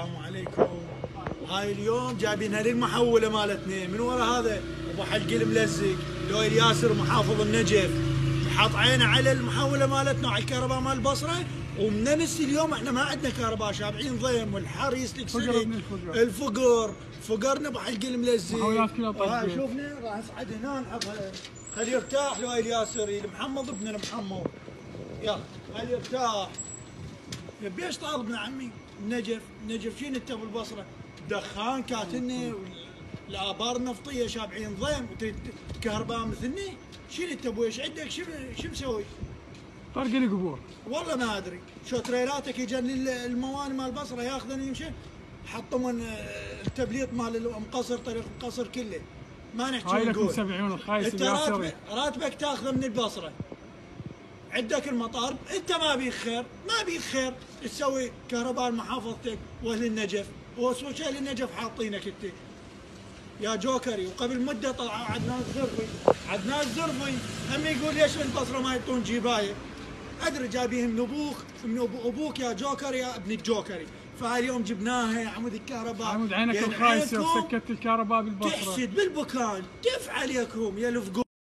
السلام عليكم. هاي اليوم جايبينها للمحوله مالتنا. من ورا هذا ابو حلقي الملزق لويل ياسر محافظ النجف حاط عينه على المحوله مالتنا على الكهرباء مال البصره. ومنمس اليوم احنا ما عندنا كهرباء، شابعين ضيم والحر يسلك سلك الفقر، فقرنا ابو حلقي الملزق. هاي شوفنا راح نصعد هنا نحطها خليه يرتاح لويل ياسر المحمد ابن المحمد. يلا خليه يرتاح. ليش طالبنا عمي؟ النجف، النجف شين انت بالبصره؟ دخان كاتلنا والابار النفطيه شابعين ضيم وكهرباء مثلنا. شين انت ابوي؟ ايش عندك؟ شو مسوي؟ طرق القبور. والله ما ادري، شو تريلاتك يجن المواني مال البصره ياخذن ويمشي، حطمن التبليط مال المقصر طريق القصر كله. ما نحكي نقول. هاي لكم سمعون الخايس. انت راتبك تاخذه من البصره. عندك المطار، انت ما بيك خير، ما بيك خير تسوي كهرباء محافظتك واهل النجف، وسوش اهل النجف حاطينك انت يا جوكري. وقبل مده طلع عدنان الزرفي هم يقول ليش البصره ما يعطون جيبايه؟ ادري جايبيهم من ابوك، من ابوك يا جوكري يا ابن الجوكري. فاليوم جبناها عمود الكهرباء. عمود عينك الخايسه وسكت الكهرباء بالبصره. تحسد بالبكان، تف عليكم يا الفقور.